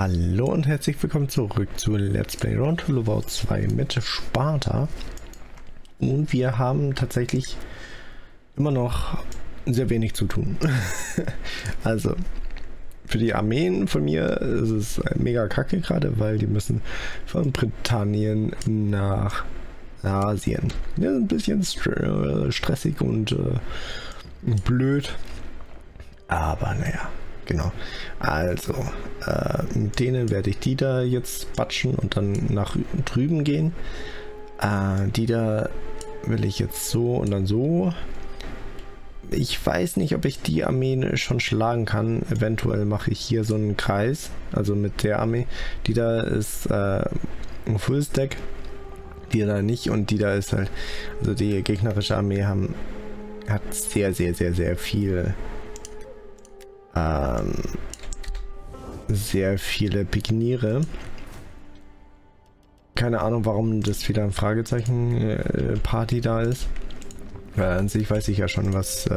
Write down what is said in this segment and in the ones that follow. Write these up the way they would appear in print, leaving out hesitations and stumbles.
Hallo und herzlich willkommen zurück zu Let's Play Rome Total War 2 mit Sparta. Und wir haben tatsächlich immer noch sehr wenig zu tun. Also für die Armeen von mir ist es mega kacke gerade, weil die müssen von Britannien nach Asien. Das ist ein bisschen stressig und blöd, aber naja. Genau, also mit denen werde ich die da jetzt batschen und dann nach drüben gehen. Die da will ich jetzt so und dann so. Ich weiß nicht, ob ich die Armee schon schlagen kann. Eventuell mache ich hier so einen Kreis, also mit der Armee. Die da ist ein Fullstack, die da nicht, und die da ist halt, also die gegnerische Armee hat sehr viel. Sehr viele Pikeniere. Keine Ahnung, warum das wieder ein Fragezeichen Party da ist. Weil an sich weiß ich ja schon, was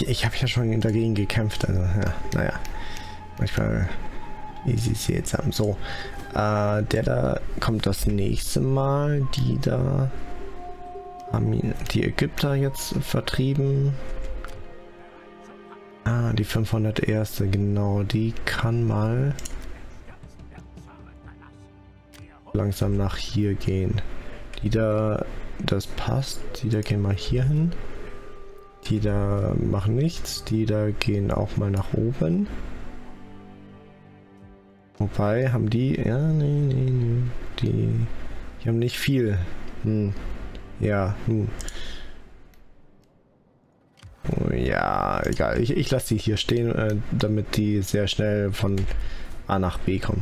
ich habe ja schon dagegen gekämpft, also ja, naja, manchmal easy seltsam. So, der da kommt das nächste Mal. Die da haben die Ägypter jetzt vertrieben. Ah, die 501. Genau, die kann mal langsam nach hier gehen. Die da, das passt. Die da gehen mal hier hin. Die da machen nichts. Die da gehen auch mal nach oben. Wobei, haben die... Ja, nee. Die haben nicht viel. Ja, egal. Ich lasse die hier stehen, damit die sehr schnell von A nach B kommen.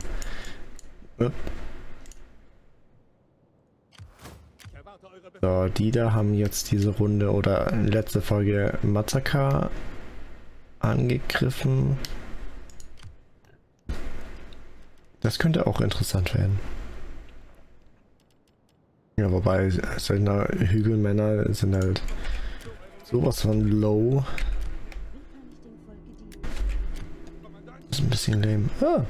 So, die da haben jetzt diese Runde oder letzte Folge Massaker angegriffen. Das könnte auch interessant werden. Ja, wobei, Söldner, Hügelmänner sind halt... sowas von low. Ist ein bisschen lame. Ah.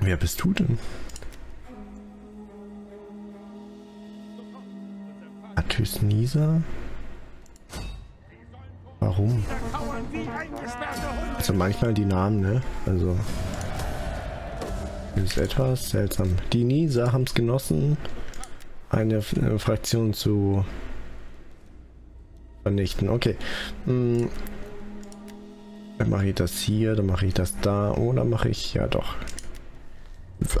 Wer bist du denn? Athys Nisa? Warum? Also manchmal die Namen, ne? Also. Ist etwas seltsam. Die Nisa haben es genossen, eine Fraktion zu vernichten. Okay. Dann mache ich das hier, dann mache ich das da, oder mache ich ja doch. So.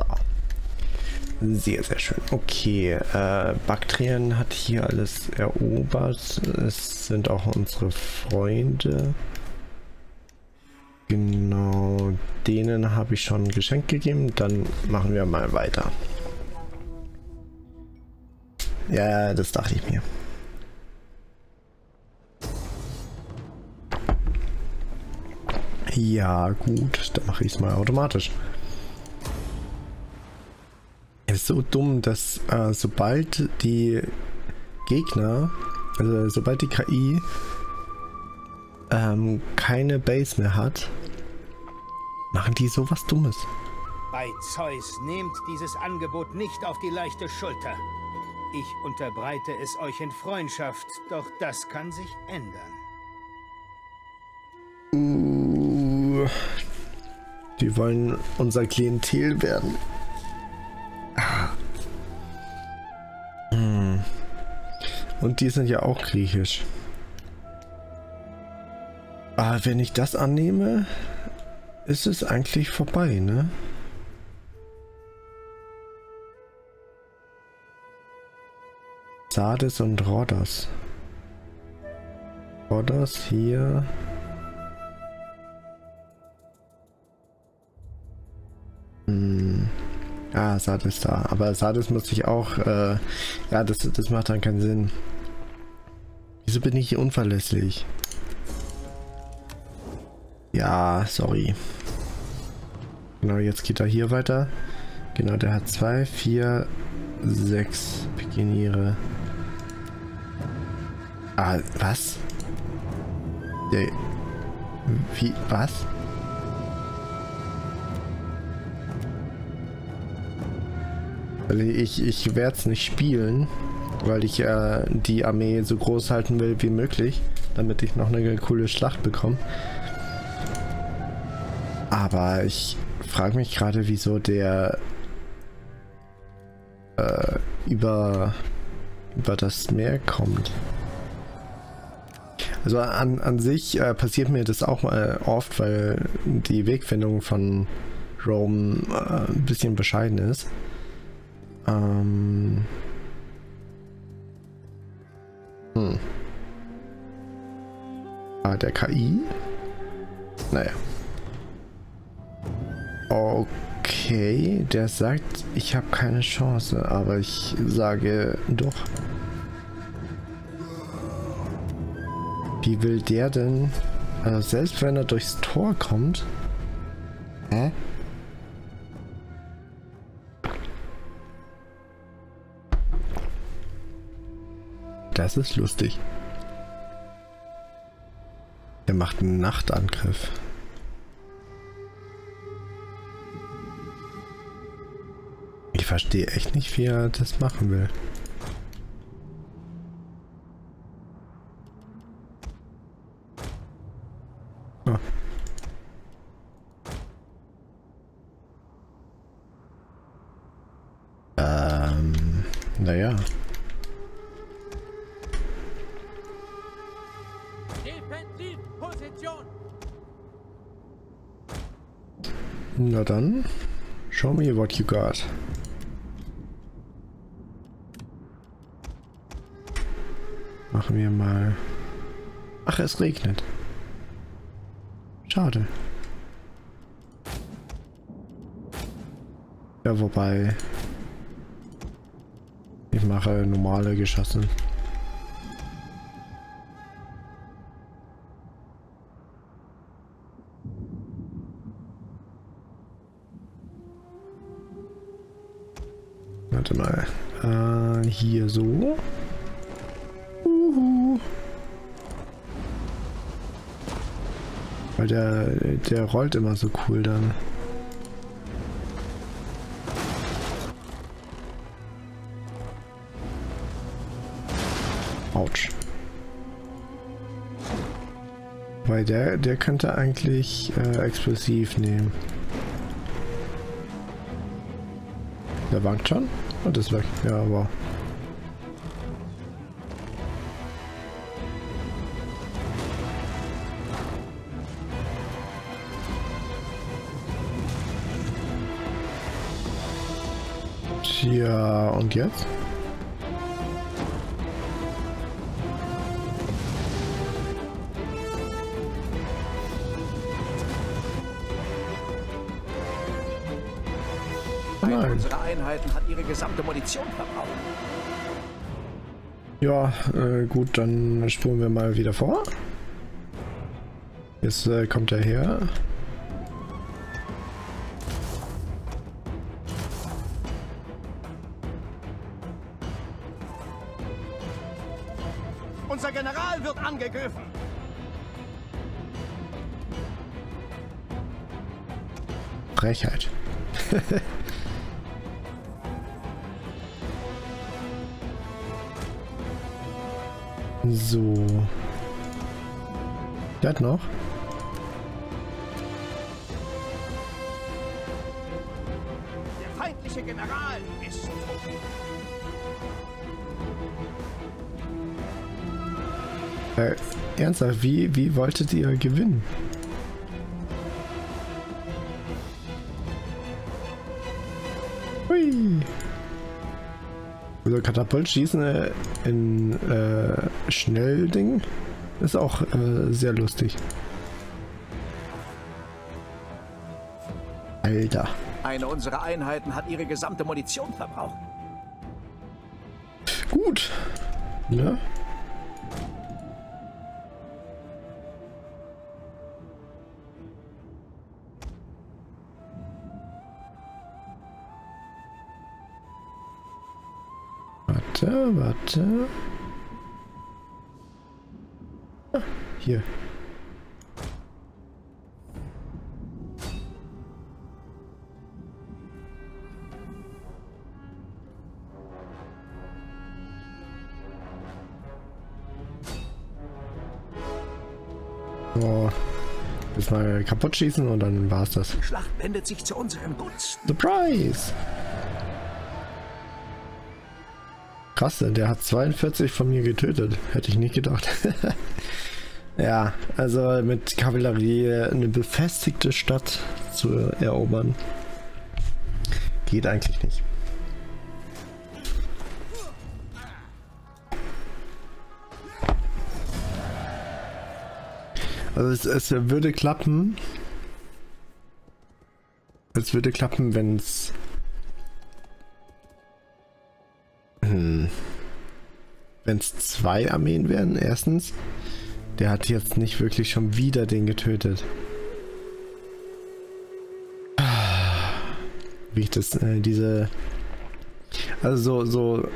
Sehr schön. Okay. Baktrien hat hier alles erobert. Es sind auch unsere Freunde. Genau. Denen habe ich schon ein Geschenk gegeben. Dann machen wir mal weiter. Ja, das dachte ich mir. Ja gut, dann mache ich es mal automatisch. Es ist so dumm, dass sobald die Gegner, also sobald die KI keine Base mehr hat, machen die sowas Dummes. Bei Zeus, nehmt dieses Angebot nicht auf die leichte Schulter. Ich unterbreite es euch in Freundschaft, doch das kann sich ändern. Die wollen unser Klientel werden. Und die sind ja auch griechisch. Aber wenn ich das annehme, ist es eigentlich vorbei, ne? Sardes und Rodas. Rodas hier... Ah, Sardes da. Aber Sardes muss ich auch... ja, das macht dann keinen Sinn. Wieso bin ich hier unverlässlich? Ja, sorry. Genau, jetzt geht er hier weiter. Genau, der hat 2, 4, 6 Pikeniere. Ah, was? Wie? Was? Also ich werde es nicht spielen, weil ich die Armee so groß halten will wie möglich, damit ich noch eine coole Schlacht bekomme. Aber ich frage mich gerade, wieso der über das Meer kommt. Also an sich passiert mir das auch mal oft, weil die Wegfindung von Rome ein bisschen bescheiden ist. Der KI? Naja. Okay, der sagt, ich habe keine Chance, aber ich sage doch. Wie will der denn, also selbst wenn er durchs Tor kommt? Hä? Das ist lustig. Der macht einen Nachtangriff. Ich verstehe echt nicht, wie er das machen will. Oh. Naja. Na dann, show me what you got. Machen wir mal... Ach, es regnet. Schade. Ja, wobei... Ich mache normale Geschosse. Warte mal. Hier so. Uhu. Weil der rollt immer so cool dann. Autsch. Weil der könnte eigentlich explosiv nehmen. Der wankt schon. Und das weg. Ja, aber. Tja, und jetzt? Unsere Einheiten hat ihre gesamte Munition verbraucht. Ja, gut, dann spulen wir mal wieder vor. Jetzt kommt er her. Unser General wird angegriffen. Frechheit. So. Der hat noch. Der feindliche General ist tot. Ernsthaft, wie wolltet ihr gewinnen? Hui. Also Katapult schießen in Schnellding ist auch sehr lustig. Alter. Eine unserer Einheiten hat ihre gesamte Munition verbraucht. Gut. Ne? Warte. Ah, hier. So, jetzt mal kaputt schießen und dann war's das. Die Schlacht wendet sich zu unserem Gunsten. Surprise! Krass, der hat 42 von mir getötet. Hätte ich nicht gedacht. Ja, also mit Kavallerie eine befestigte Stadt zu erobern, geht eigentlich nicht. Also es würde klappen. Es würde klappen, wenn es... Wenn es zwei Armeen wären, erstens. Der hat jetzt nicht wirklich schon wieder den getötet. Wie ich das, diese... Also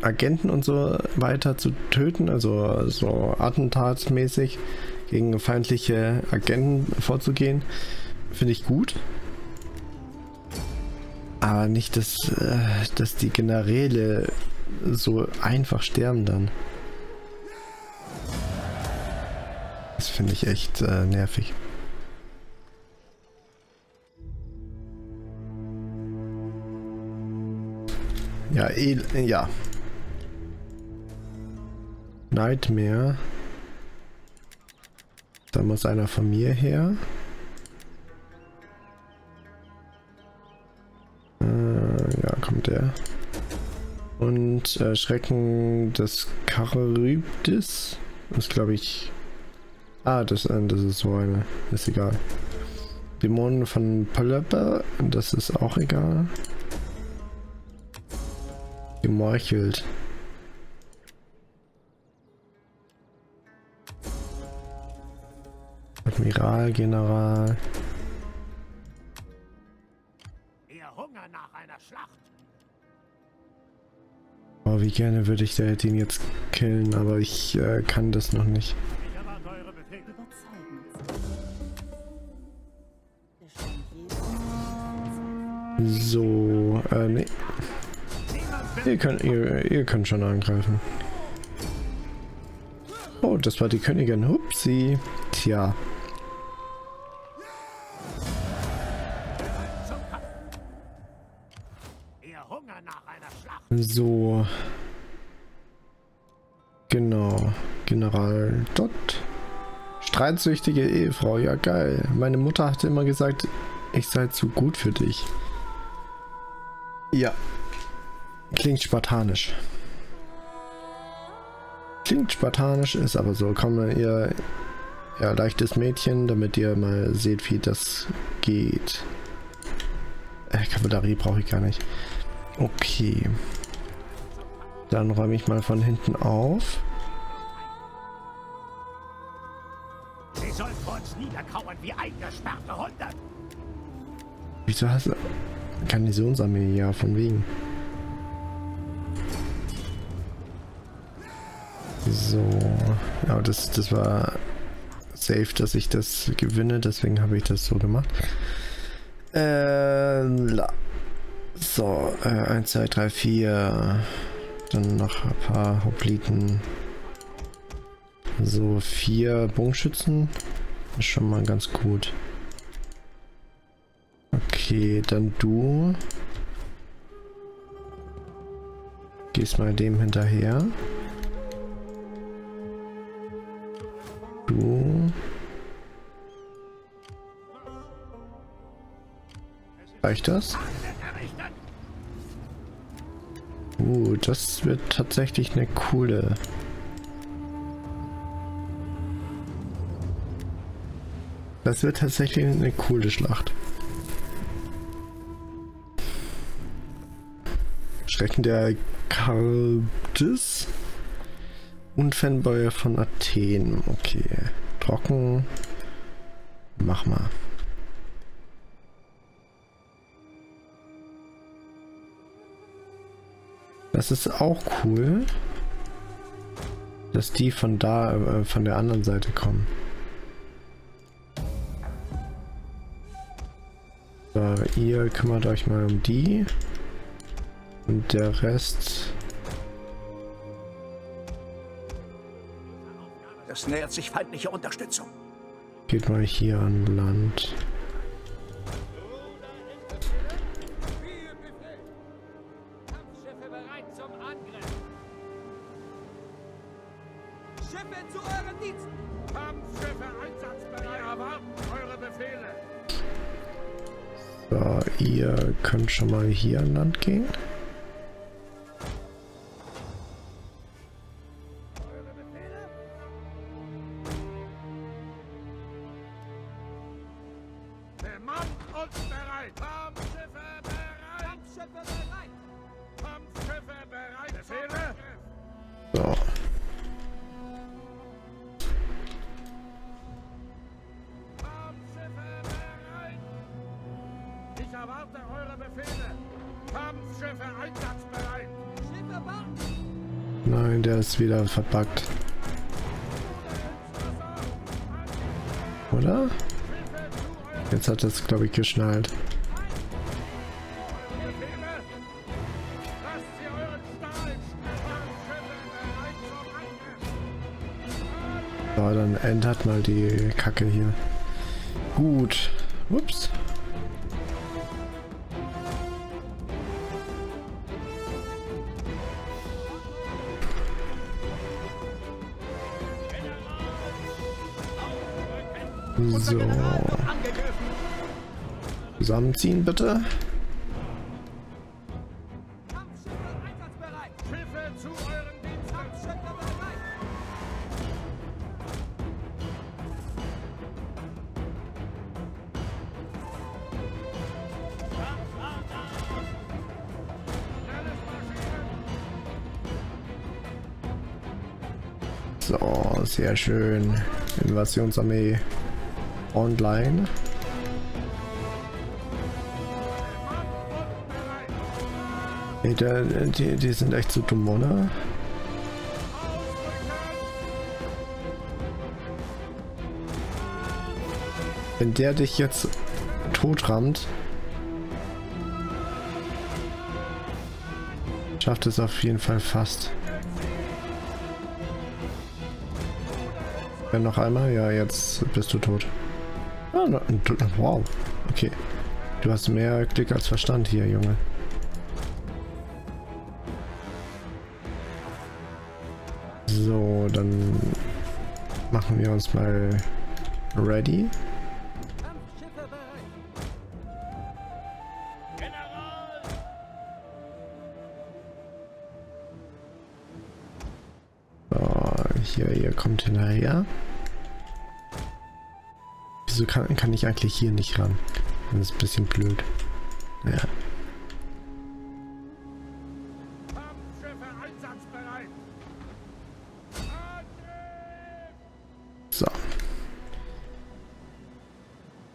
Agenten und so weiter zu töten, also so attentatsmäßig gegen feindliche Agenten vorzugehen, finde ich gut. Aber nicht, dass die Generäle so einfach sterben dann. Das finde ich echt nervig. Ja, ja. Nightmare. Da muss einer von mir her. Ja, kommt der. Und Schrecken des Charybdis. Das glaube ich... Ah, das ist so eine. Ist egal. Dämonen von Palöpe. Das ist auch egal. Gemorchelt. Admiral, General. Ihr Hunger nach einer Schlacht. Oh, wie gerne würde ich den jetzt killen, aber ich kann das noch nicht. So, nee. Ihr könnt schon angreifen. Oh, das war die Königin. Hupsi. Tja. So. Genau. General Dott. Streitsüchtige Ehefrau. Ja, geil. Meine Mutter hatte immer gesagt, ich sei zu gut für dich. Ja. Klingt spartanisch. Klingt spartanisch, ist aber so. Komm, ihr leichtes Mädchen, damit ihr mal seht, wie das geht. Kavallerie brauche ich gar nicht. Okay. Dann räume ich mal von hinten auf. Sie sollten uns niederkauern wie eingesperrte Hunde. Wieso hast du... Garnisonsarmee, ja, von wegen. So, ja, das war safe, dass ich das gewinne, deswegen habe ich das so gemacht. So, 1, 2, 3, 4, dann noch ein paar Hopliten. So, 4 Bogenschützen, ist schon mal ganz gut. Okay, dann du. Gehst mal dem hinterher. Du. Reicht das? Das wird tatsächlich eine coole. Das wird tatsächlich eine coole Schlacht. Schrecken der Kaldis. Unfanboy von Athen. Okay. Trocken. Mach mal. Das ist auch cool, dass die von da, von der anderen Seite kommen. So, ihr kümmert euch mal um die. Und der Rest... Es nähert sich feindliche Unterstützung. Geht mal hier an Land. So, ihr könnt schon mal hier an Land gehen. Nein, der ist wieder verpackt. Oder? Jetzt hat es, glaube ich, geschnallt. So, dann ändert mal die Kacke hier. Gut. Ups. So. Zusammenziehen bitte. So, sehr schön. Invasionsarmee. Online. Nee, die sind echt zu dumm, oder? Wenn der dich jetzt tot rammt, schafft es auf jeden Fall fast. Wenn noch einmal, ja, jetzt bist du tot. Wow, okay. Du hast mehr Glück als Verstand hier, Junge. So, dann machen wir uns mal ready. So, hier kommt hinterher. Wieso kann ich eigentlich hier nicht ran? Das ist ein bisschen blöd. Ja. So.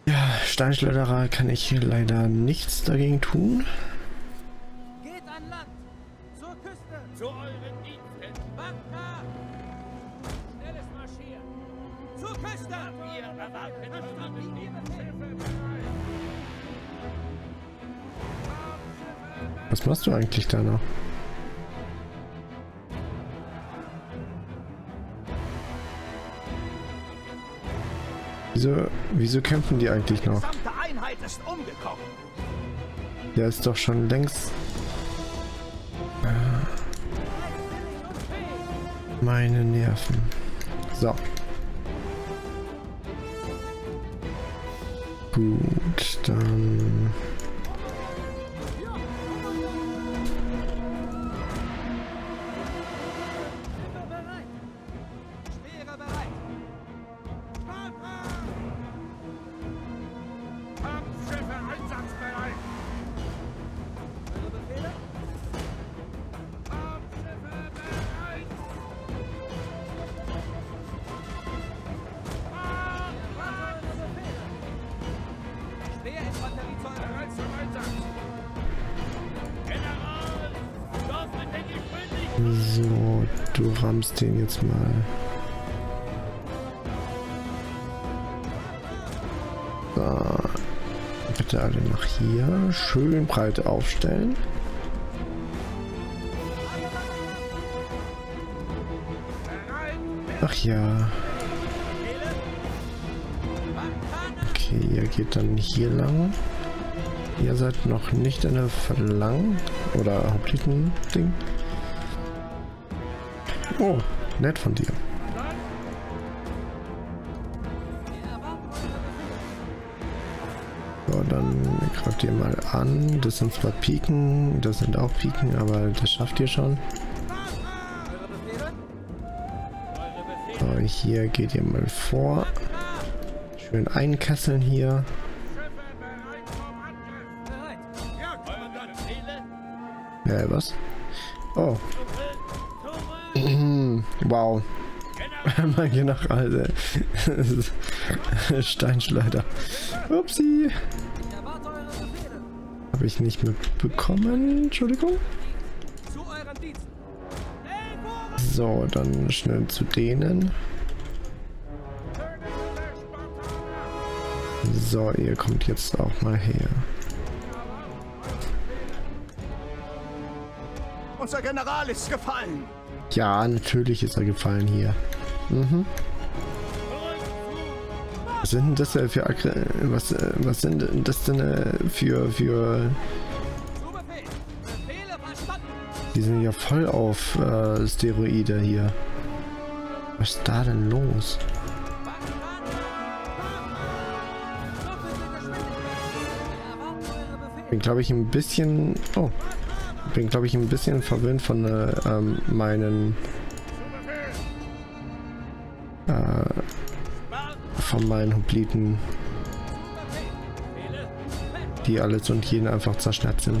Ja, Steinschleuderer kann ich hier leider nichts dagegen tun. Geht an Land! Zur Küste! Zu euren Diensten! Wagner! Schnelles Marschieren! Zur Küste! Wir erwarten Was machst du eigentlich da noch? Wieso kämpfen die eigentlich noch? Der ist doch schon längst... Meine Nerven. So. Gut, dann... So, du rammst den jetzt mal. So, bitte alle nach hier. Schön breit aufstellen. Ach ja. Okay, ihr geht dann hier lang. Ihr seid noch nicht in der Verlang oder Hauptlinie-Ding. Oh, nett von dir. So, dann greift ihr mal an. Das sind zwar Piken, das sind auch Piken, aber das schafft ihr schon. So, hier geht ihr mal vor. Schön einkesseln hier. Was? Oh. Wow. Einmal hier nach, Alter. Steinschleuder. Upsi. Habe ich nicht mitbekommen. Entschuldigung. So, dann schnell zu denen. So, ihr kommt jetzt auch mal her. Unser General ist gefallen. Ja, natürlich ist er gefallen hier. Mhm. Was sind das denn für was sind das denn für die sind ja voll auf Steroide hier. Was ist da denn los? Bin glaube ich ein bisschen verwöhnt von meinen Hopliten, die alles und jeden einfach zerschnetzen.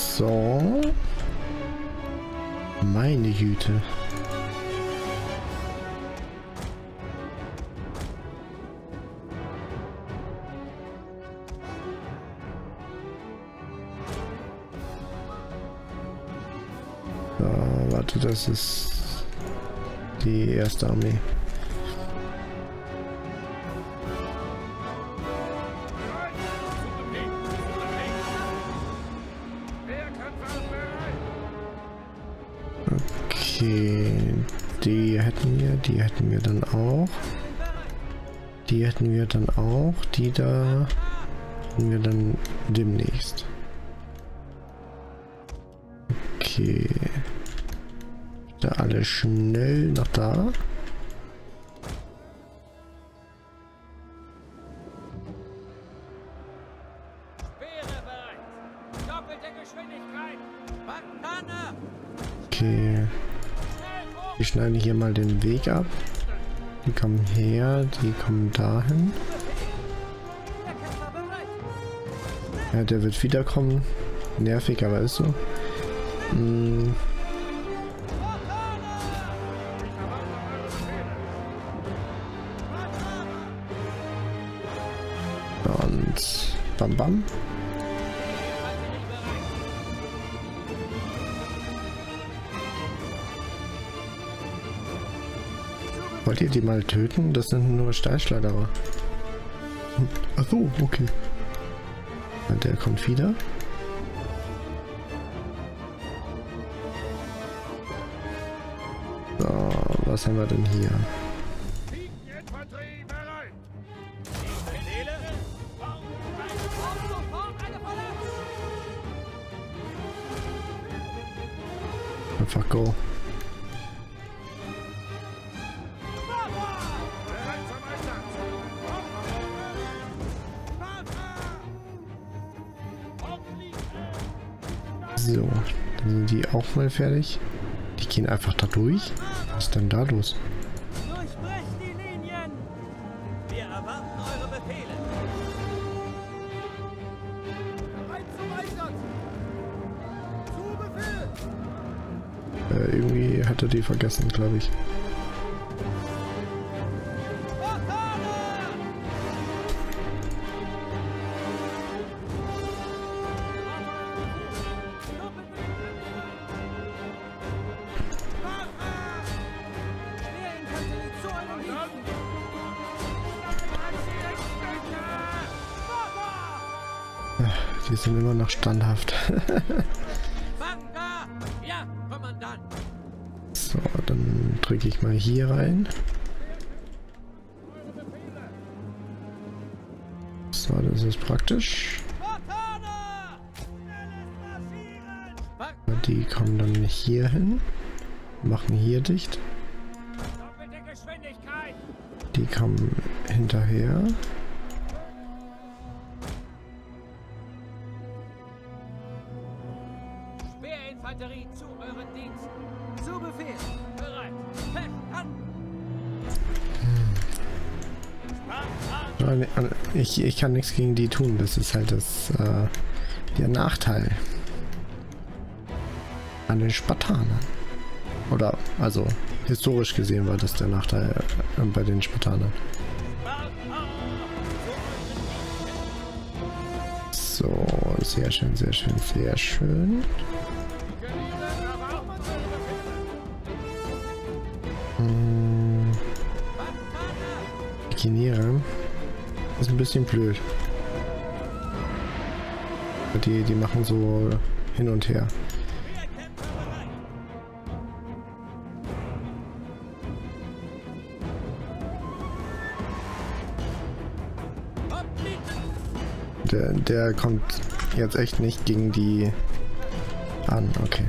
So. Meine Güte. So, warte, das ist die erste Armee. Die hätten wir dann auch. Die da hätten wir dann demnächst. Okay. Da alle schnell noch da. Okay. Ich schneide hier mal den Weg ab. Die kommen her, die kommen dahin. Ja, der wird wiederkommen. Nervig, aber ist so. Hm. Und bam bam. Wollt ihr die mal töten? Das sind nur Steinschleuderer. Ach so, okay. Und der kommt wieder. So, was haben wir denn hier? Einfach go. So, dann sind die auch mal fertig. Die gehen einfach da durch. Was ist denn da los? Durchbrecht die Linien! Wir erwarten eure Befehle! Bereit zum Einsatz! Zu Befehl! Irgendwie hat er die vergessen, glaube ich. Die sind immer noch standhaft. So, dann drücke ich mal hier rein. So, das ist praktisch. Die kommen dann hier hin. Machen hier dicht. Die kommen hinterher. Speerinfanterie zu euren Diensten. Zu Befehl. Bereit. Fest an. Ich kann nichts gegen die tun. Das ist halt das der Nachteil an den Spartanern. Oder, also, historisch gesehen war das der Nachteil bei den Spartanern. So, sehr schön, sehr schön, sehr schön. Legionäre ist ein bisschen blöd. Die machen so hin und her. Der kommt jetzt echt nicht gegen die an, okay.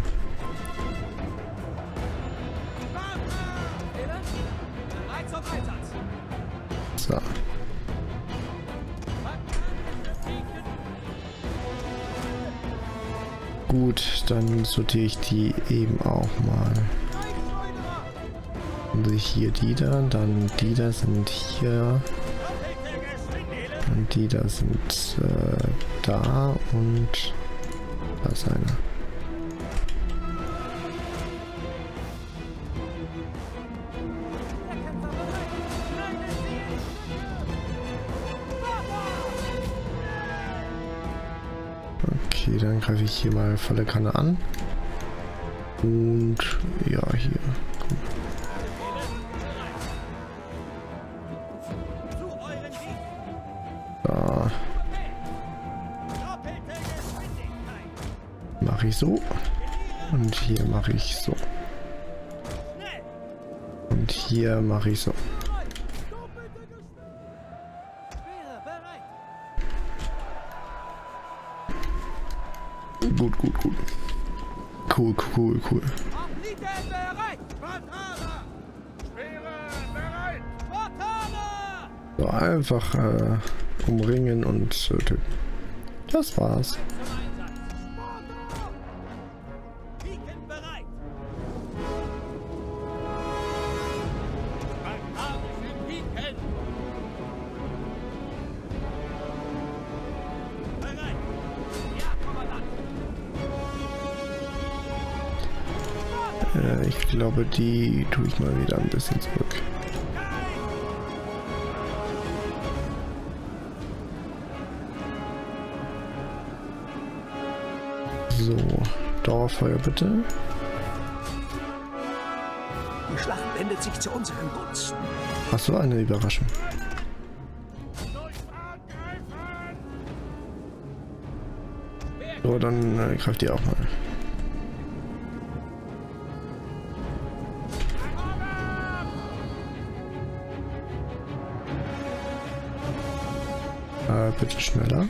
So. Gut, dann sortiere ich die eben auch mal. Und hier die da, dann die da sind hier. Und die da sind da und da ist einer. Okay, dann greife ich hier mal volle Kanne an. Und ja, hier. Komm. Mache ich so und hier mache ich so und hier mache ich so. Gut, gut, gut. Cool, cool, cool. So einfach umringen und töten. Das war's. Ich glaube, die tue ich mal wieder ein bisschen zurück. So, Dauerfeuer bitte. Die Schlacht wendet sich zu unseren Gunsten. Ach so, eine Überraschung. So, dann greift ihr auch mal. Bitte schneller.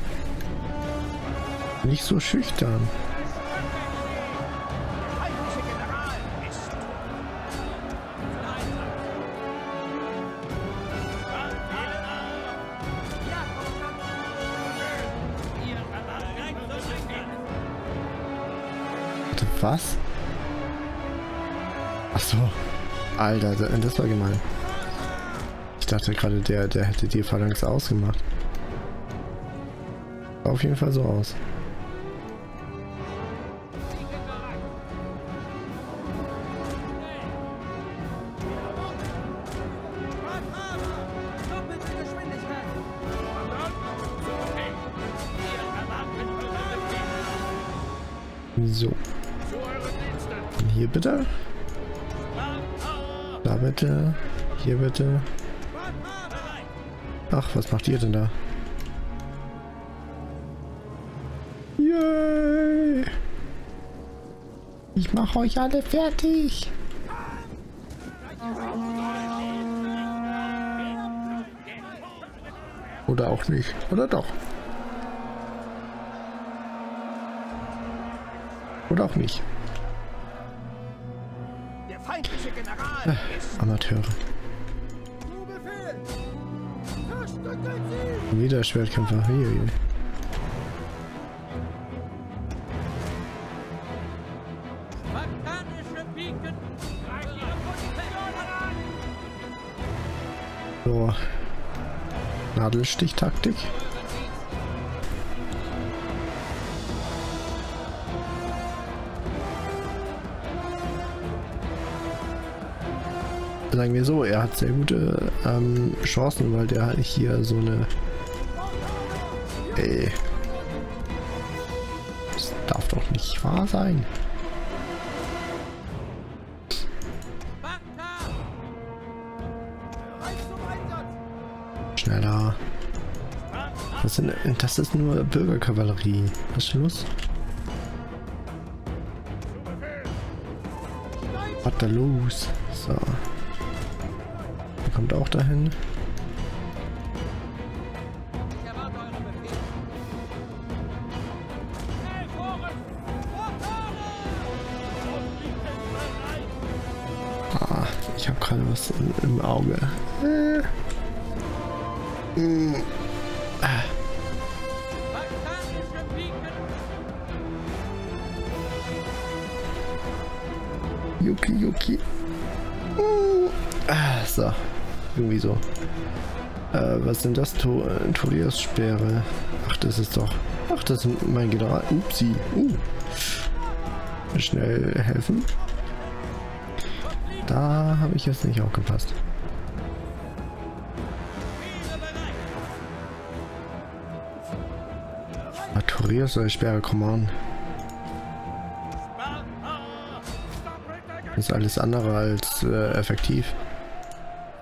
Nicht so schüchtern. Was? Ach so. Alter, das war gemein. Ich dachte gerade, der hätte die Phalanx ausgemacht. Auf jeden Fall so aus. So. Hier bitte. Da bitte. Hier bitte. Ach, was macht ihr denn da? Yay. Ich mache euch alle fertig. Oder auch nicht. Oder doch. Oder auch nicht. Der feindliche General ist Amateure. Wieder Schwertkämpfer. So. Nadelstichtaktik. Sagen wir so, er hat sehr gute Chancen, weil der halt hier so eine das darf doch nicht wahr sein. Schneller. Das ist nur Bürgerkavallerie. Was ist los? Was da los? So. Kommt auch dahin. Ah, ich habe gerade was im Auge. Yuki, Yuki. So. Irgendwie so. Was sind das? Torias-Sperre. Ach, das ist doch. Ach, das ist mein General. Upsi. Schnell helfen. Da habe ich jetzt nicht aufgepasst. Torias-Sperre, come on. Das ist alles andere als effektiv.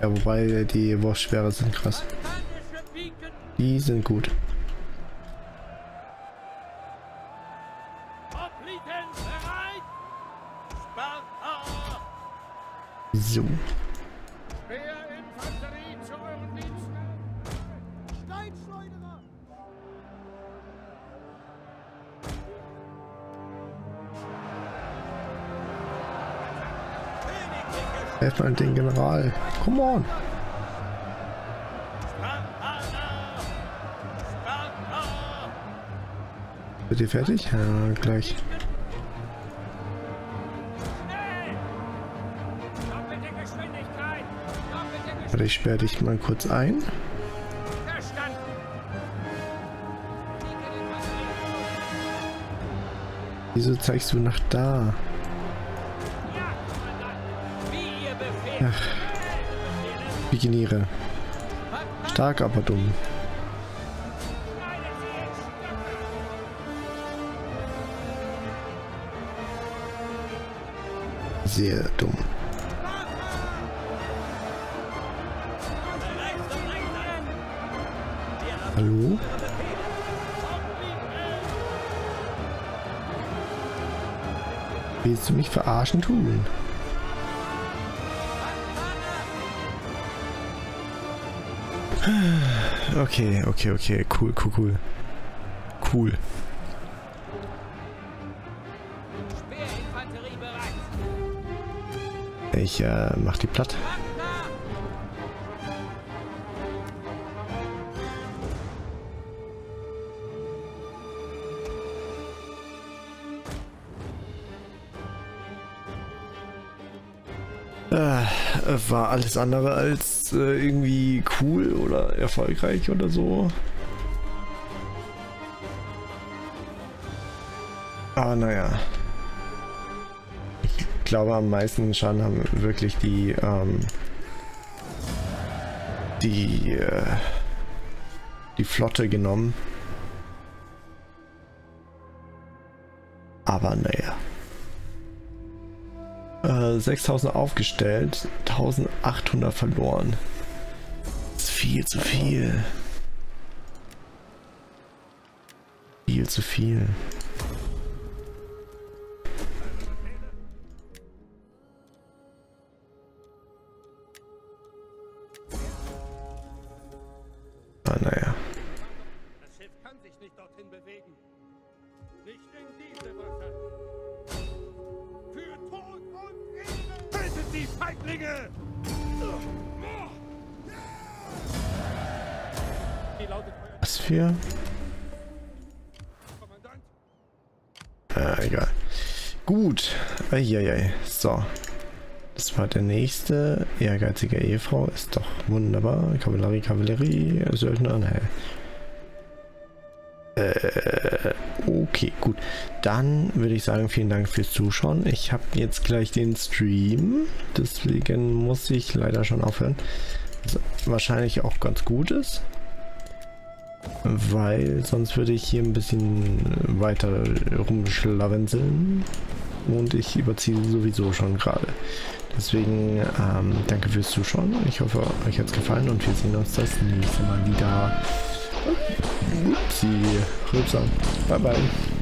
Ja, wobei die Wurfsperre sind krass. Die sind gut. So. Helft mal den General. Come on. Seid ihr fertig? Ja, gleich. Ich sperre dich mal kurz ein. Wieso zeigst du nach da? Bikiniere. Stark, aber dumm. Sehr dumm. Hallo? Willst du mich verarschen tun? Okay, cool. Ich mach die platt. War alles andere als irgendwie cool oder erfolgreich oder so. Aber naja. Ich glaube, am meisten Schaden haben wirklich die die Flotte genommen. Aber naja. 6.000 aufgestellt, 1.800 verloren. Das ist viel zu viel. Feiglinge! Was für? Egal. Gut. Eieiei. So. Das war der nächste. Ehrgeizige Ehefrau. Ist doch wunderbar. Kavallerie, Kavallerie. Söldner anhell. Okay, gut. Dann würde ich sagen, vielen Dank fürs Zuschauen. Ich habe jetzt gleich den Stream. Deswegen muss ich leider schon aufhören. Was wahrscheinlich auch ganz gut ist. Weil sonst würde ich hier ein bisschen weiter rumschlawenzeln und ich überziehe sowieso schon gerade. Deswegen danke fürs Zuschauen. Ich hoffe, euch hat es gefallen und wir sehen uns das nächste Mal wieder. Upsi, rübsam. Bye bye.